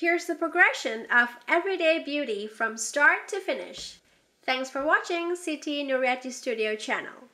Here's the progression of everyday beauty from start to finish. Thanks for watching Siti Nuriati Studio channel.